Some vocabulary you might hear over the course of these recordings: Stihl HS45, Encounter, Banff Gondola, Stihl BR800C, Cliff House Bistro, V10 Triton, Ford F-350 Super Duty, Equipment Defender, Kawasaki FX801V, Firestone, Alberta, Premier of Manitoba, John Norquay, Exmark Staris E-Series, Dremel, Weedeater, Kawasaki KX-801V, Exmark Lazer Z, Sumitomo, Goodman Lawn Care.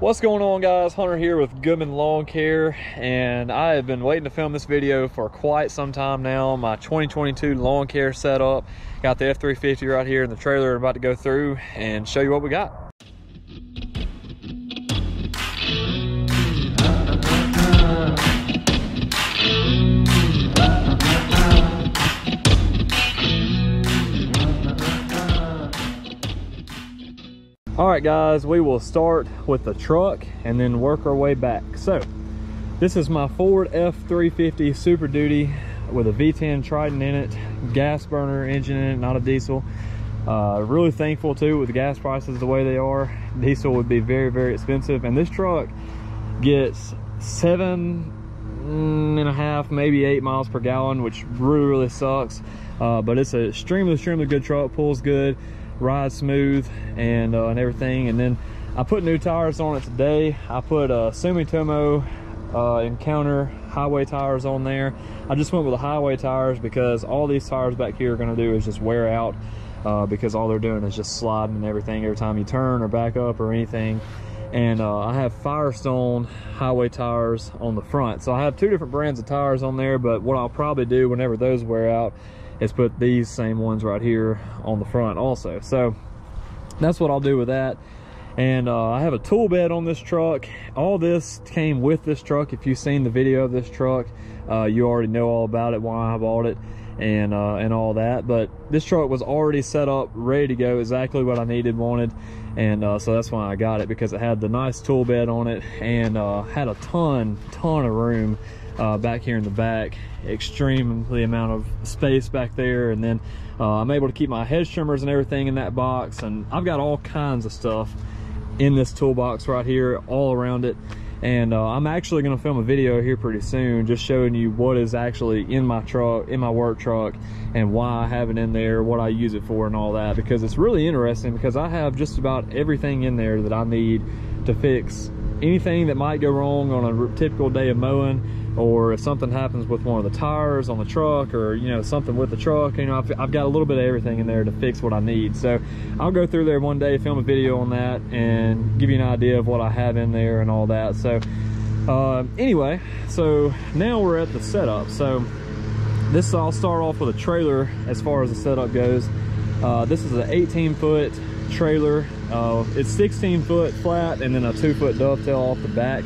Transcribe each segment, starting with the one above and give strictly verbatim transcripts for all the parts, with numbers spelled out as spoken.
What's going on, guys? Hunter here with Goodman Lawn Care, and I have been waiting to film this video for quite some time now. My twenty twenty-two lawn care setup, got the F three fifty right here in the trailer. I'm about to go through and show you what we got. All right, guys, we will start with the truck and then work our way back. So this is my Ford F three fifty Super Duty with a V ten Triton in it, gas burner engine in it, not a diesel. Uh, really thankful too, with the gas prices the way they are, diesel would be very, very expensive. And this truck gets seven and a half, maybe eight miles per gallon, which really, really sucks. Uh, but it's an extremely, extremely good truck, pulls good, ride smooth, and uh, and everything. And then I put new tires on it today. I put uh, Sumitomo uh, Encounter highway tires on there. I just went with the highway tires because all these tires back here are going to do is just wear out, uh, because all they're doing is just sliding and everything every time you turn or back up or anything. And uh, I have Firestone highway tires on the front, so I have two different brands of tires on there. But what I'll probably do whenever those wear out is put these same ones right here on the front also. So that's what I'll do with that. And uh, I have a tool bed on this truck. All this came with this truck. If you've seen the video of this truck, uh, you already know all about it, why I bought it, and uh, and all that. But this truck was already set up, ready to go, exactly what I needed, wanted. And uh, so that's why I got it, because it had the nice tool bed on it, and uh, had a ton, ton of room Uh, back here in the back, extremely amount of space back there. And then uh, I'm able to keep my hedge trimmers and everything in that box, and I've got all kinds of stuff in this toolbox right here all around it. And uh, I'm actually going to film a video here pretty soon just showing you what is actually in my truck, in my work truck, and why I have it in there, what I use it for, and all that, because it's really interesting, because I have just about everything in there that I need to fix anything that might go wrong on a typical day of mowing, or if something happens with one of the tires on the truck, or you know, something with the truck. You know, I've, I've got a little bit of everything in there to fix what I need. So I'll go through there one day, film a video on that, and give you an idea of what I have in there and all that. So uh, anyway, so now we're at the setup. So this, I'll start off with a trailer as far as the setup goes. Uh, this is an eighteen foot trailer. Uh, it's sixteen foot flat and then a two foot dovetail off the back.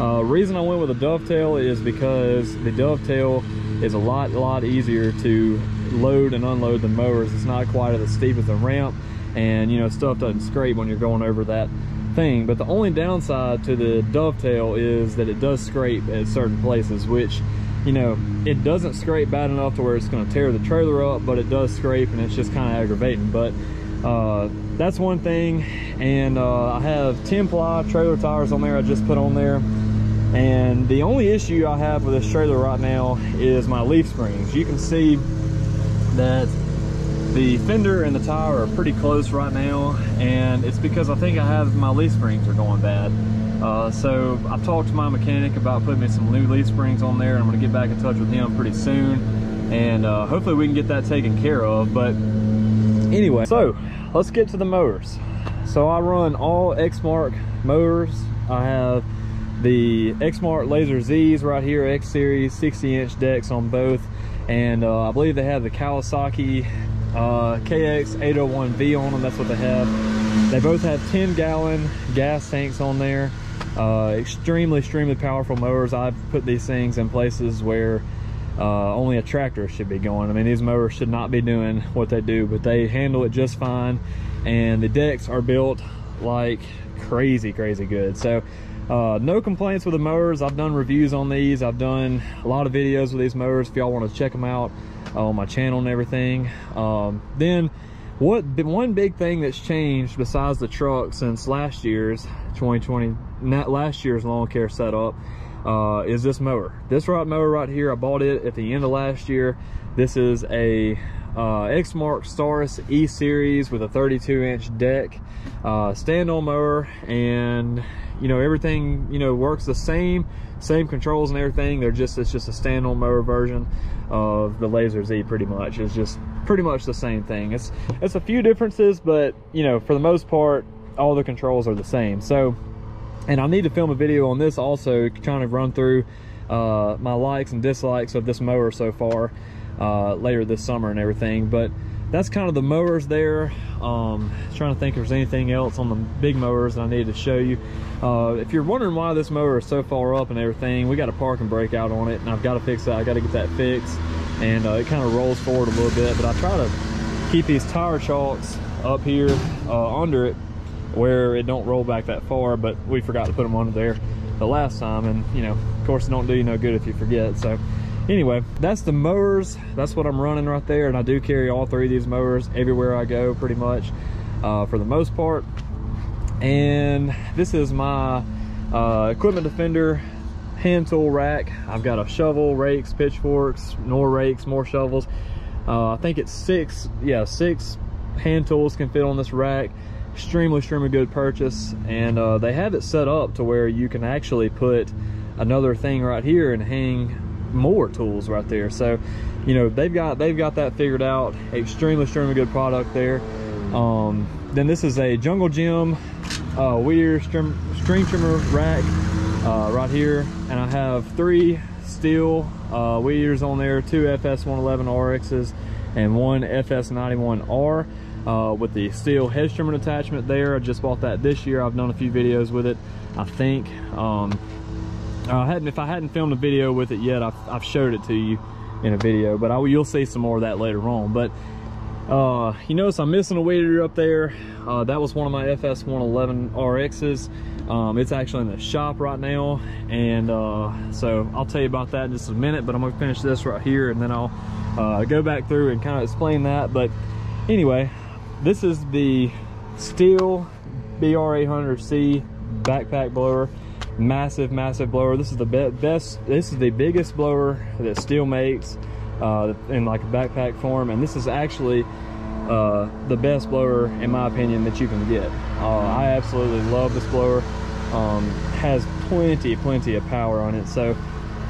Uh, reason I went with a dovetail is because the dovetail is a lot lot easier to load and unload than mowers. It's not quite as steep as a ramp, and you know, stuff doesn't scrape when you're going over that thing. But the only downside to the dovetail is that it does scrape at certain places, which, you know, it doesn't scrape bad enough to where it's going to tear the trailer up, but it does scrape, and it's just kind of aggravating. But uh that's one thing. And uh I have ten ply trailer tires on there I just put on there. And the only issue I have with this trailer right now is my leaf springs. You can see that the fender and the tire are pretty close right now, and it's because I think I have my leaf springs are going bad. Uh so I've talked to my mechanic about putting me some new leaf springs on there, and I'm going to get back in touch with him pretty soon, and uh hopefully we can get that taken care of. But anyway, so let's get to the mowers. So I run all Exmark mowers. I have the Exmark Lazer Z's right here, X-Series, sixty inch decks on both. And uh, I believe they have the Kawasaki uh, K X eight oh one V on them. That's what they have. They both have ten gallon gas tanks on there. Uh, extremely, extremely powerful mowers. I've put these things in places where Uh, only a tractor should be going. I mean, these mowers should not be doing what they do, but they handle it just fine. And the decks are built like crazy, crazy good. So uh, no complaints with the mowers. I've done reviews on these. I've done a lot of videos with these mowers if y'all want to check them out uh, on my channel and everything. Um, then what one big thing that's changed besides the truck since last year's twenty twenty, not last year's lawn care setup, uh is this mower. This right mower right here, I bought it at the end of last year. This is a uh Exmark Staris E-Series with a thirty-two inch deck, uh stand-on mower, and you know, everything, you know, works the same same controls and everything. They're just, it's just a stand-on mower version of the Lazer Z pretty much. It's just pretty much the same thing. It's it's a few differences, but you know, for the most part all the controls are the same. So And I need to film a video on this also, trying to run through uh, my likes and dislikes of this mower so far uh, later this summer and everything. But that's kind of the mowers there. Um, trying to think if there's anything else on the big mowers that I needed to show you. Uh, if you're wondering why this mower is so far up and everything, we got a parking brake out on it, and I've got to fix that. I got to get that fixed, and uh, it kind of rolls forward a little bit. But I try to keep these tire shocks up here uh, under it, where it don't roll back that far. But we forgot to put them under there the last time, and you know, of course, it don't do you no good if you forget. So. Anyway, that's the mowers. That's what I'm running right there, and I do carry all three of these mowers everywhere I go pretty much, uh, for the most part. And this is my uh, Equipment Defender hand tool rack. I've got a shovel, rakes, pitchforks, more rakes, more shovels. Uh, I think it's six, yeah, six hand tools can fit on this rack. Extremely, extremely good purchase. And uh, they have it set up to where you can actually put another thing right here and hang more tools right there. So you know, they've got they've got that figured out. Extremely, extremely good product there. Um then this is a Jungle Gym uh Weir stream, stream trimmer rack uh right here, and I have three Stihl uh Weirs on there, two F S one eleven R X's and one F S ninety-one R uh with the Stihl hedge trimming attachment there. I just bought that this year. I've done a few videos with it, I think. um I hadn't, if I hadn't filmed a video with it yet, I've, I've showed it to you in a video, but I, you'll see some more of that later on. But uh, you notice I'm missing a weed eater up there. Uh, that was one of my F S one eleven R X's. Um, it's actually in the shop right now, and uh, so I'll tell you about that in just a minute. But I'm going to finish this right here, and then I'll uh, go back through and kind of explain that. But anyway, this is the Stihl B R eight hundred C backpack blower. Massive, massive blower. This is the be best this is the biggest blower that Stihl makes uh in like a backpack form, and this is actually uh the best blower in my opinion that you can get. uh, I absolutely love this blower. Um has plenty plenty of power on it. So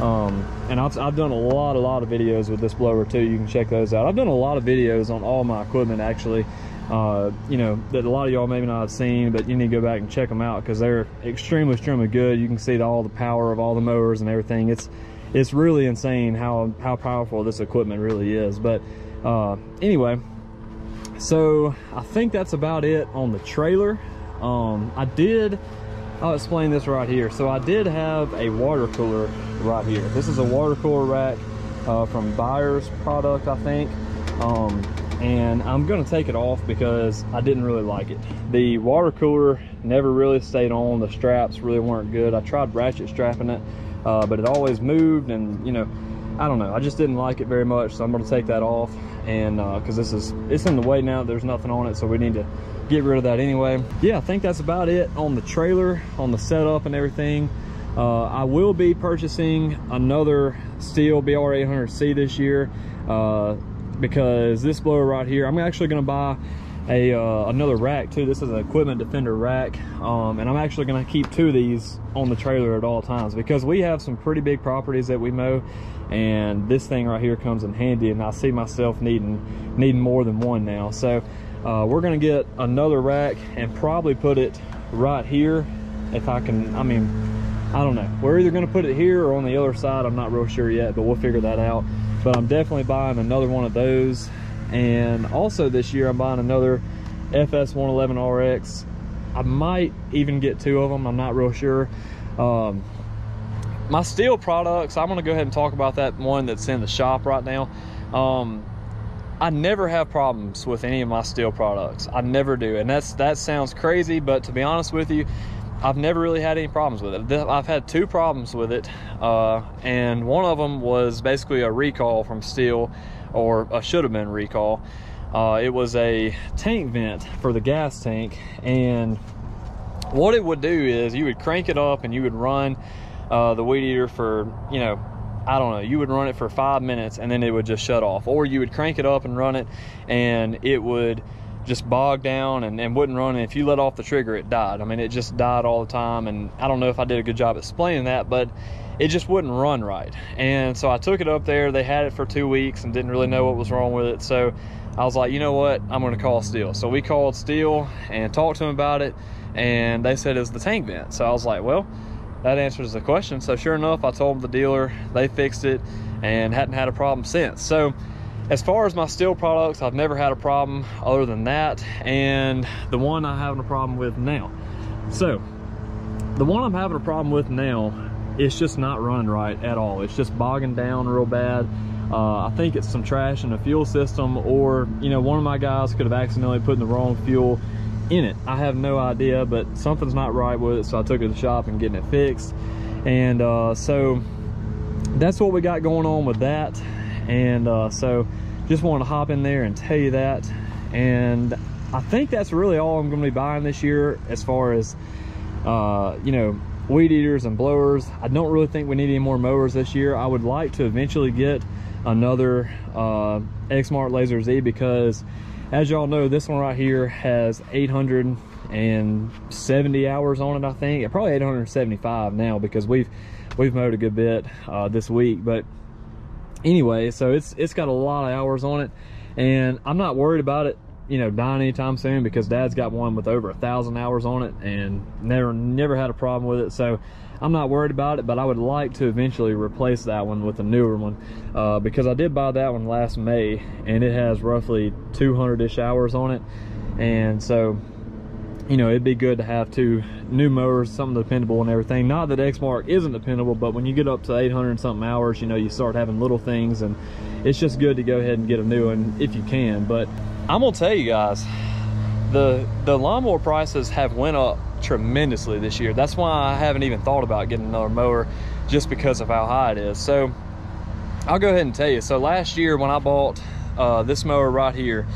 um and I've, I've done a lot a lot of videos with this blower too. You can check those out. I've done a lot of videos on all my equipment actually, uh you know, that a lot of y'all maybe not have seen, but you need to go back and check them out because they're extremely extremely good. You can see all the power of all the mowers and everything. It's it's really insane how how powerful this equipment really is. But uh anyway, so I think that's about it on the trailer. um I did I'll explain this right here. So I did have a water cooler right here. This is a water cooler rack uh from Buyer's Product, I think. um And I'm gonna take it off because I didn't really like it. The water cooler never really stayed on. The straps really weren't good. I tried ratchet strapping it, uh, but it always moved, and you know, I don't know. I just didn't like it very much, so I'm gonna take that off. And uh, cause this is, it's in the way now, there's nothing on it, so we need to get rid of that anyway. Yeah, I think that's about it on the trailer, on the setup and everything. Uh, I will be purchasing another Stihl B R eight hundred C this year. Uh, because this blower right here, I'm actually going to buy a uh, another rack too. This is an Equipment Defender rack, um, and I'm actually going to keep two of these on the trailer at all times because we have some pretty big properties that we mow, and this thing right here comes in handy, and I see myself needing needing more than one now. So uh, we're going to get another rack and probably put it right here if I can. I mean, I don't know. We're either going to put it here or on the other side. I'm not real sure yet, but we'll figure that out. But I'm definitely buying another one of those. And also this year I'm buying another F S one eleven R X. I might even get two of them, I'm not real sure. Um, my Stihl products, I'm gonna go ahead and talk about that one that's in the shop right now. Um, I never have problems with any of my Stihl products. I never do, and that's that sounds crazy, but to be honest with you, I've never really had any problems with it. I've had two problems with it, uh, and one of them was basically a recall from Stihl, or a should have been recall. Uh, it was a tank vent for the gas tank, and what it would do is you would crank it up and you would run uh, the weed eater for, you know, I don't know, you would run it for five minutes and then it would just shut off, or you would crank it up and run it and it would just bogged down and, and wouldn't run, and if you let off the trigger it died. I mean, it just died all the time, and I don't know if I did a good job explaining that, but it just wouldn't run right. And so I took it up there, they had it for two weeks and didn't really know what was wrong with it, so I was like, you know what, I'm gonna call Stihl. So we called Stihl and talked to him about it, and they said it was the tank vent. So I was like, well, that answers the question. So sure enough, I told them the dealer, they fixed it and hadn't had a problem since. So as far as my Stihl products, I've never had a problem other than that, and the one I'm having a problem with now. So the one I'm having a problem with now, it's just not running right at all. It's just bogging down real bad. Uh, I think it's some trash in the fuel system, or you know, one of my guys could have accidentally put in the wrong fuel in it. I have no idea, but something's not right with it. So I took it to the shop and getting it fixed. And uh, so that's what we got going on with that. And uh, so just wanted to hop in there and tell you that. And I think that's really all I'm gonna be buying this year as far as, uh, you know, weed eaters and blowers. I don't really think we need any more mowers this year. I would like to eventually get another uh, Exmark Lazer Z, because as y'all know, this one right here has eight hundred seventy hours on it, I think. Probably eight hundred seventy-five now, because we've we've mowed a good bit uh, this week. But anyway, so it's it's got a lot of hours on it, and I'm not worried about it, you know, dying anytime soon, because Dad's got one with over a thousand hours on it and never never had a problem with it. So I'm not worried about it, but I would like to eventually replace that one with a newer one, uh, because I did buy that one last May and it has roughly two hundred-ish hours on it. And so, you know, it'd be good to have two new mowers, something dependable and everything. Not that Exmark isn't dependable, but when you get up to eight hundred something hours, you know, you start having little things, and it's just good to go ahead and get a new one if you can. But I'm gonna tell you guys, the the lawnmower prices have went up tremendously this year. That's why I haven't even thought about getting another mower, just because of how high it is. So I'll go ahead and tell you. So last year when I bought uh, this mower right here,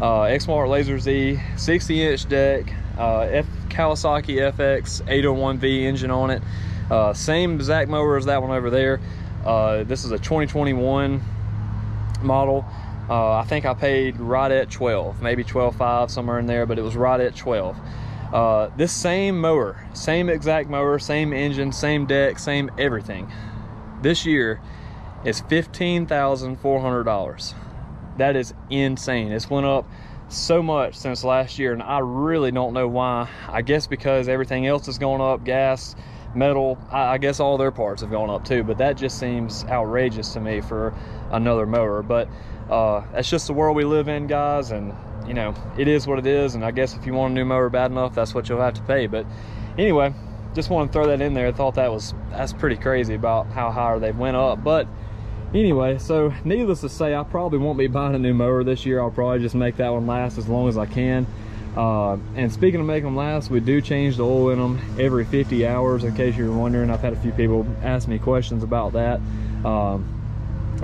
uh, Exmark Lazer Z, sixty inch deck, uh, F Kawasaki F X eight oh one V engine on it, uh, same exact mower as that one over there. Uh, this is a twenty twenty-one model. Uh, I think I paid right at twelve, maybe twelve five, somewhere in there, but it was right at twelve. Uh, this same mower, same exact mower, same engine, same deck, same everything, this year is fifteen thousand four hundred dollars. That is insane. It's went up so much since last year, and I really don't know why. I guess because everything else has gone up, gas, metal, I, I guess all their parts have gone up too, but that just seems outrageous to me for another mower. But uh that's just the world we live in, guys, and you know, it is what it is. And I guess if you want a new mower bad enough, that's what you'll have to pay. But anyway, just want to throw that in there. I thought that was that's pretty crazy about how high they went up. But anyway, so needless to say, I probably won't be buying a new mower this year. I'll probably just make that one last as long as I can. Uh, and speaking of making them last, we do change the oil in them every fifty hours, in case you're wondering. I've had a few people ask me questions about that, um,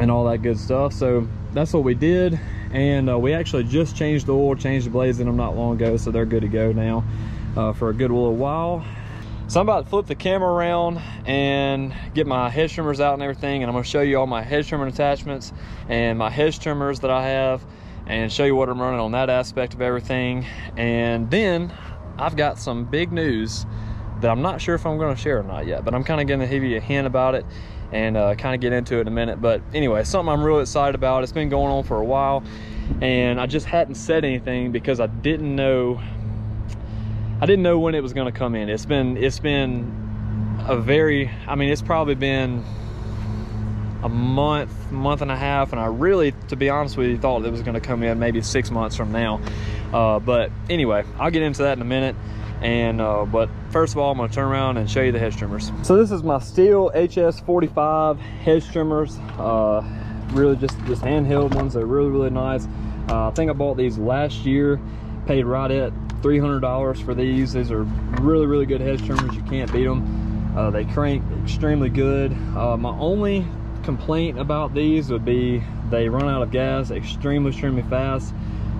and all that good stuff. So that's what we did, and uh, we actually just changed the oil, changed the blades in them not long ago, so they're good to go now uh, for a good little while. So I'm about to flip the camera around and get my hedge trimmers out and everything, and I'm gonna show you all my hedge trimmer attachments and my hedge trimmers that I have, and show you what I'm running on that aspect of everything. And then I've got some big news that I'm not sure if I'm gonna share or not yet, but I'm kind of gonna give you a hint about it and uh, kind of get into it in a minute. But anyway, something I'm really excited about. It's been going on for a while, and I just hadn't said anything because I didn't know, I didn't know when it was gonna come in. It's been, it's been a very, I mean, it's probably been a month, month and a half, and I really, to be honest with you, thought it was gonna come in maybe six months from now. Uh, but anyway, I'll get into that in a minute. And uh, but first of all, I'm gonna turn around and show you the hedge trimmers. So this is my Stihl H S forty-five hedge trimmers. Uh, really just, just handheld ones. They're really, really nice. Uh, I think I bought these last year, paid right at three hundred dollars for these. These are really, really good hedge trimmers. You can't beat them. Uh, they crank extremely good. Uh, my only complaint about these would be they run out of gas extremely, extremely fast,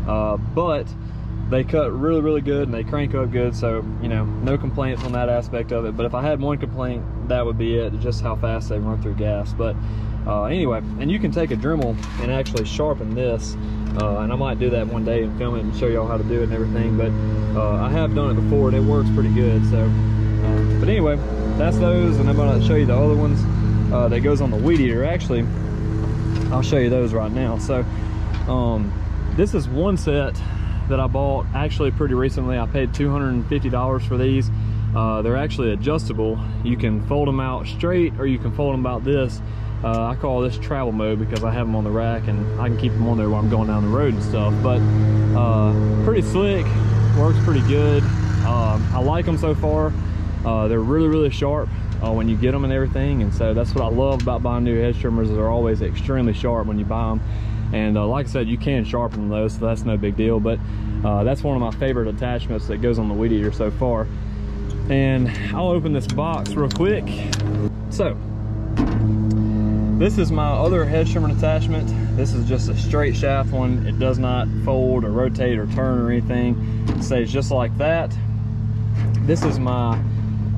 uh, but they cut really, really good, and they crank up good. So, you know, no complaints on that aspect of it. But if I had one complaint, that would be it, just how fast they run through gas. But uh, anyway, and you can take a Dremel and actually sharpen this. Uh, and I might do that one day and film it and show y'all how to do it and everything. But uh, I have done it before, and it works pretty good. So, uh, but anyway, that's those. And I'm gonna show you the other ones uh, that goes on the weed eater. Actually, I'll show you those right now. So um, this is one set that I bought actually pretty recently. I paid two hundred fifty dollars for these. Uh, they're actually adjustable. You can fold them out straight or you can fold them about this. Uh, I call this travel mode because I have them on the rack and I can keep them on there while I'm going down the road and stuff. But uh, pretty slick, works pretty good. Um, I like them so far. Uh, they're really, really sharp uh, when you get them and everything. And so that's what I love about buying new hedge trimmers, is they're always extremely sharp when you buy them. And uh, like I said, you can sharpen those, so that's no big deal. But uh, that's one of my favorite attachments that goes on the weed eater so far. And I'll open this box real quick. So this is my other hedge trimmer attachment. This is just a straight shaft one. It does not fold or rotate or turn or anything. It stays just like that. This is my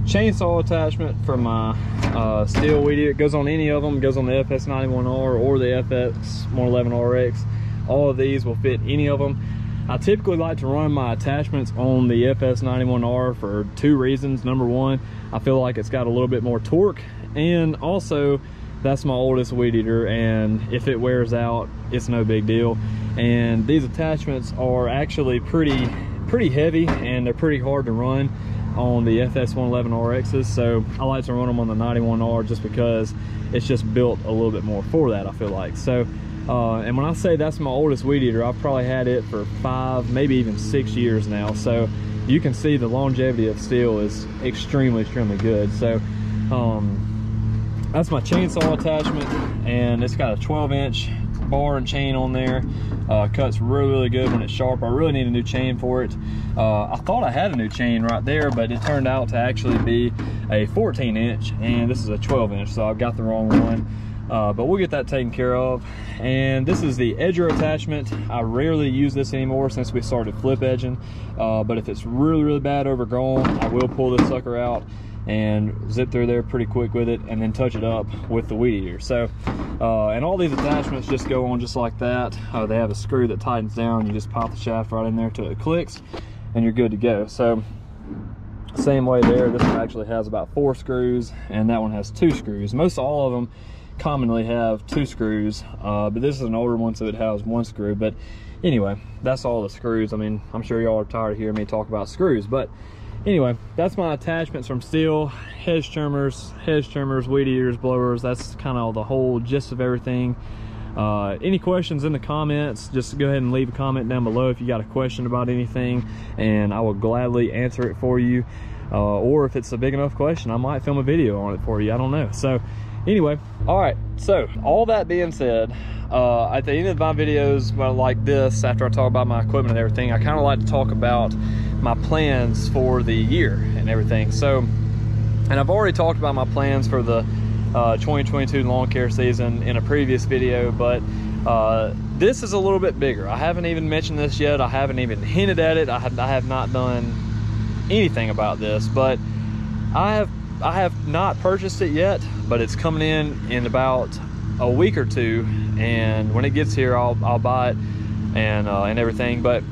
chainsaw attachment for my uh, Stihl weed eater. It goes on any of them. It goes on the F S ninety-one R or the F X one eleven R X. All of these will fit any of them. I typically like to run my attachments on the F S ninety-one R for two reasons. Number one, I feel like it's got a little bit more torque, and also that's my oldest weed eater, and if it wears out, it's no big deal. And these attachments are actually pretty pretty heavy, and they're pretty hard to run on the F S one eleven R X's, so I like to run them on the ninety-one R just because it's just built a little bit more for that, I feel like. So Uh, and when I say that's my oldest weed eater, I've probably had it for five, maybe even six years now. So you can see the longevity of Stihl is extremely, extremely good. So um, that's my chainsaw attachment, and it's got a twelve inch bar and chain on there. Uh, cuts really, really good when it's sharp. I really need a new chain for it. Uh, I thought I had a new chain right there, but it turned out to actually be a fourteen inch, and this is a twelve inch, so I've got the wrong one. Uh, but we'll get that taken care of. And this is the edger attachment. I rarely use this anymore since we started flip edging, uh, but if it's really, really bad overgrown, I will pull this sucker out and zip through there pretty quick with it, and then touch it up with the weed eater. So uh, and all these attachments just go on just like that. Uh, they have a screw that tightens down. You just pop the shaft right in there till it clicks, and you're good to go. So same way there, this one actually has about four screws, and that one has two screws. Most all of them commonly have two screws, uh, but this is an older one, so it has one screw. But anyway, that's all the screws. I mean, I'm sure y'all are tired of hearing me talk about screws, but anyway, that's my attachments from Stihl. Hedge trimmers, hedge trimmers, weed eaters, blowers, that's kind of the whole gist of everything. Uh, any questions in the comments, just go ahead and leave a comment down below if you got a question about anything, and I will gladly answer it for you. Uh, or if it's a big enough question, I might film a video on it for you, I don't know. So anyway, all right, so all that being said, uh, at the end of my videos, well, like this, after I talk about my equipment and everything, I kind of like to talk about my plans for the year and everything. So, and I've already talked about my plans for the uh, twenty twenty-two lawn care season in a previous video, but uh, this is a little bit bigger. I haven't even mentioned this yet. I haven't even hinted at it. I have, I have not done anything about this, but I have I have not purchased it yet, but it's coming in in about a week or two, and when it gets here, I'll, I'll buy it and, uh, and everything. But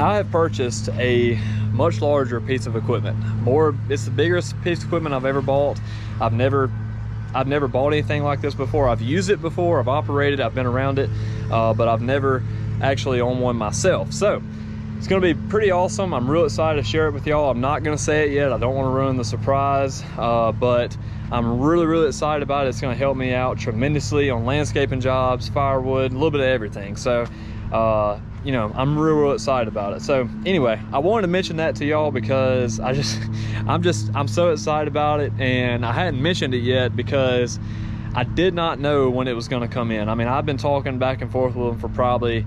I have purchased a much larger piece of equipment. More, it's the biggest piece of equipment I've ever bought. I've never, I've never bought anything like this before. I've used it before, I've operated, I've been around it, uh, but I've never actually owned one myself. So it's gonna be pretty awesome. I'm real excited to share it with y'all. I'm not gonna say it yet. I don't wanna ruin the surprise, uh, but I'm really, really excited about it. It's gonna help me out tremendously on landscaping jobs, firewood, a little bit of everything. So, uh, you know, I'm real, real excited about it. So anyway, I wanted to mention that to y'all because I just, I'm just, I'm so excited about it, and I hadn't mentioned it yet because I did not know when it was gonna come in. I mean, I've been talking back and forth with them for probably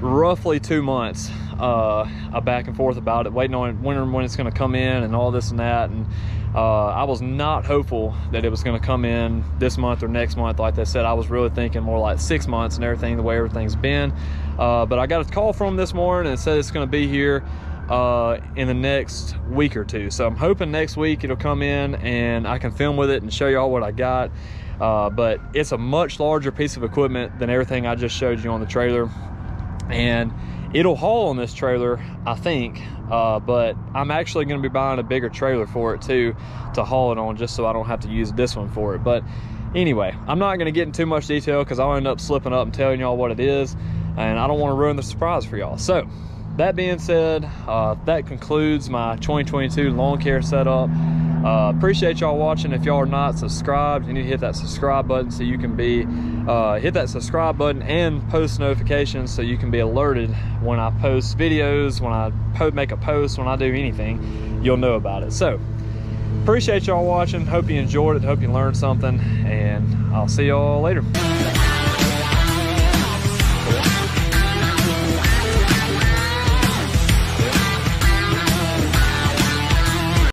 roughly two months uh back and forth about it, waiting on wondering when it's going to come in and all this and that. And uh I was not hopeful that it was going to come in this month or next month like they said. I was really thinking more like six months and everything, the way everything's been, uh but I got a call from this morning and said it's going to be here uh in the next week or two. So I'm hoping next week it'll come in and I can film with it and show y'all what I got. Uh but it's a much larger piece of equipment than everything I just showed you on the trailer, and it'll haul on this trailer, I think, uh, but I'm actually going to be buying a bigger trailer for it too, to haul it on, just so I don't have to use this one for it. But anyway, I'm not going to get into too much detail because I'll end up slipping up and telling y'all what it is, and I don't want to ruin the surprise for y'all. So that being said, uh, that concludes my twenty twenty-two lawn care setup. Uh, appreciate y'all watching. If y'all are not subscribed, you need to hit that subscribe button so you can be uh, hit that subscribe button and post notifications so you can be alerted when I post videos, when I po make a post, when I do anything, you'll know about it. So appreciate y'all watching. Hope you enjoyed it. Hope you learned something, and I'll see y'all later.